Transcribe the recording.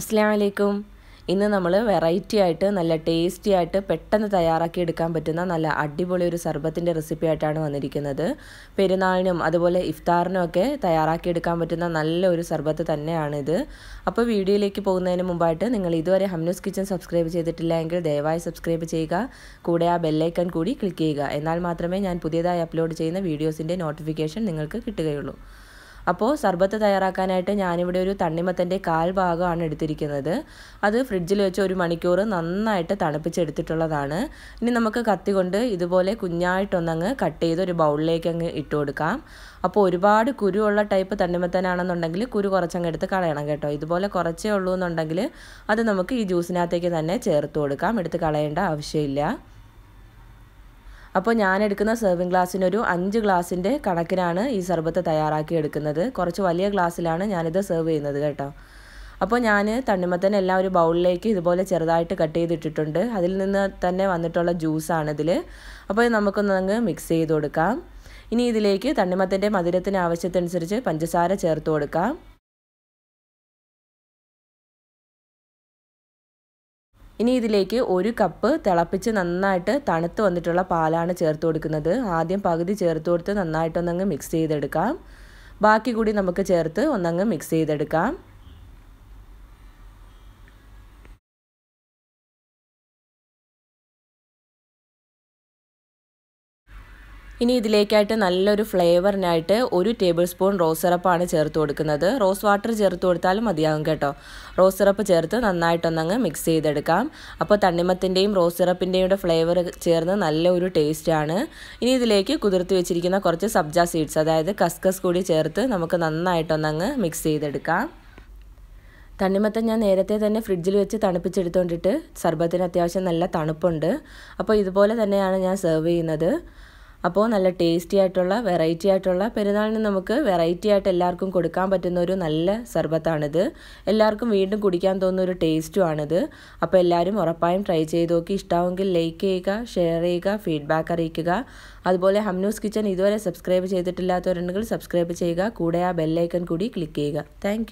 Assalamu alaikum. ഇന്ന് നമ്മൾ variety ആയിട്ട് നല്ല ടേസ്റ്റി ആയിട്ട് പെട്ടെന്ന് തയ്യാറാക്കി എടുക്കാൻ പറ്റുന്ന നല്ല അടിപൊളി ഒരു സർബത്തിന്റെ റെസിപ്പി ആയിട്ടാണ് വന്നിരിക്കുന്നത്. പെരുന്നാളിനും അതുപോലെ ഇഫ്താറിനും ഒക്കെ തയ്യാറാക്കി എടുക്കാൻ പറ്റുന്ന നല്ല ഒരു സർബത്ത് തന്നെയാണ് ഇത്. അപ്പോൾ വീഡിയോയിലേക്ക് പോകുന്നതിന് മുൻപായിട്ട് നിങ്ങൾ ഇതുവരെ ഹംനൂസ് കിച്ചൻ സബ്സ്ക്രൈബ് ചെയ്തിട്ടില്ലെങ്കിൽ ദയവായി സബ്സ്ക്രൈബ് ചെയ്യുക. കൂടെ ആ ബെൽ ഐക്കൺ കൂടി ക്ലിക്ക് ചെയ്യുക. എന്നാൽ മാത്രമേ ഞാൻ പുതിയതായി അപ്ലോഡ് ചെയ്യുന്ന വീഡിയോസിന്റെ നോട്ടിഫിക്കേഷൻ നിങ്ങൾക്ക് കിട്ടുകയുള്ളൂ. അപ്പോൾ സർബത്ത് തയ്യാറാക്കാനായിട്ട് ഞാൻ ഇവിടെ ഒരു തണ്ണിമത്തന്റെ കാൽ ഭാഗമാണ് എടുത്തിരിക്കുന്നത്. അത് ഫ്രിഡ്ജിൽ വെച്ച് ഒരു മണിക്കൂർ നന്നായിട്ട് തണുപ്പിച്ചെടുത്തിട്ടുള്ളതാണ്. ഇനി നമുക്ക് കത്തി കൊണ്ട് ഇതുപോലെ കുഞ്ഞായിട്ടൊന്നങ്ങ് കട്ട് ചെയ്ത് ഒരു ബൗളിലേക്ക് അങ്ങ് ഇട്ട് കൊടുക്കാം. അപ്പോൾ ഒരുപാട് കുരുവുള്ള ടൈപ്പ് തണ്ണിമത്തനാണെന്നുണ്ടെങ്കിൽ കുരു കുറച്ചങ്ങ് എടുത്ത് കളയണം കേട്ടോ. ഇതുപോലെ കുറച്ചേ ഉള്ളൂ എന്നുണ്ടെങ്കിൽ അത് നമുക്ക് ഈ ജ്യൂസിനകത്തേക്ക് തന്നെ ചേർത്ത് കൊടുക്കാം, എടുത്ത് കളയേണ്ട ആവശ്യമില്ല. അപ്പോൾ ഞാൻ എടുക്കുന്ന സെർവിങ് ഗ്ലാസ്സിന് ഒരു 5 ഗ്ലാസിന്റെ കണക്കിനാണ് ഈ സർബത്ത് തയ്യാറാക്കി എടുക്കുന്നത്. കുറച്ച് വലിയ ഗ്ലാസ്സിലാണ് ഞാനിത് സെർവ് ചെയ്യുന്നത് കേട്ടോ. അപ്പോൾ ഞാൻ തണ്ണിമത്തൻ എല്ലാം ഒരു ബൗളിലേക്ക് ഇതുപോലെ ചെറുതായിട്ട് കട്ട് ചെയ്തിട്ടിട്ടുണ്ട്. അതിൽ നിന്ന് തന്നെ വന്നിട്ടുള്ള ജ്യൂസാണ് ഇതിൽ. അപ്പോൾ നമുക്കൊന്നങ്ങ് മിക്സ് ചെയ്ത് കൊടുക്കാം. ഇനി ഇതിലേക്ക് തണ്ണിമത്തൻ്റെ മധുരത്തിന് ആവശ്യത്തിനനുസരിച്ച് പഞ്ചസാര ചേർത്ത് കൊടുക്കാം. ഇനി ഇതിലേക്ക് ഒരു കപ്പ് തിളപ്പിച്ച് നന്നായിട്ട് തണുത്ത് വന്നിട്ടുള്ള പാലാണ് ചേർത്ത് കൊടുക്കുന്നത്. ആദ്യം പകുതി ചേർത്ത് കൊടുത്ത് നന്നായിട്ടൊന്നങ്ങ് മിക്സ് ചെയ്തെടുക്കാം. ബാക്കി കൂടി നമുക്ക് ചേർത്ത് ഒന്നങ്ങ് മിക്സ് ചെയ്തെടുക്കാം. ഇനി ഇതിലേക്കായിട്ട് നല്ലൊരു ഫ്ലേവറിനായിട്ട് 1 ടേബിൾ സ്പൂൺ റോസ് സിറപ്പാണ് ചേർത്ത് കൊടുക്കുന്നത്. റോസ് വാട്ടർ ചേർത്ത് കൊടുത്താലും മതിയാകും കേട്ടോ. റോസ് സിറപ്പ് ചേർത്ത് നന്നായിട്ടൊന്നങ്ങ് മിക്സ് ചെയ്തെടുക്കാം. അപ്പോൾ തണ്ണിമത്തിൻ്റെയും റോസ് സിറപ്പിൻ്റെയും ഫ്ലേവർ ചേർന്ന് നല്ലൊരു ടേസ്റ്റാണ്. ഇനി ഇതിലേക്ക് കുതിർത്ത് വെച്ചിരിക്കുന്ന കുറച്ച് സബ്ജ സീഡ്സ്, അതായത് കസ്കസ് കൂടി ചേർത്ത് നമുക്ക് നന്നായിട്ടൊന്നങ്ങ് മിക്സ് ചെയ്തെടുക്കാം. തണ്ണിമത്തൻ ഞാൻ നേരത്തെ തന്നെ ഫ്രിഡ്ജിൽ വെച്ച് തണുപ്പിച്ചെടുത്തുകൊണ്ടിട്ട് സർബത്തിന് അത്യാവശ്യം നല്ല തണുപ്പുണ്ട്. അപ്പോൾ ഇതുപോലെ തന്നെയാണ് ഞാൻ സെർവ് ചെയ്യുന്നത്. അപ്പോൾ നല്ല ടേസ്റ്റി ആയിട്ടുള്ള വെറൈറ്റി ആയിട്ടുള്ള പെരുന്നാളിന് നമുക്ക് വെറൈറ്റി ആയിട്ട് എല്ലാവർക്കും കൊടുക്കാൻ പറ്റുന്ന ഒരു നല്ല സർബത്താണിത്. എല്ലാവർക്കും വീണ്ടും കുടിക്കാൻ തോന്നുന്ന ഒരു ടേസ്റ്റുമാണിത്. അപ്പോൾ എല്ലാവരും ഉറപ്പായും ട്രൈ ചെയ്ത് നോക്കി. ഇഷ്ടമാണെങ്കിൽ ലൈക്ക് ചെയ്യുക, ഷെയർ ചെയ്യുക, ഫീഡ്ബാക്ക് അറിയിക്കുക. അതുപോലെ ഹംനൂസ് കിച്ചൻ ഇതുവരെ സബ്സ്ക്രൈബ് ചെയ്തിട്ടില്ലാത്തവരുണ്ടെങ്കിൽ സബ്സ്ക്രൈബ് ചെയ്യുക. കൂടെ ആ ബെൽ ഐക്കൺ കൂടി ക്ലിക്ക് ചെയ്യുക. താങ്ക്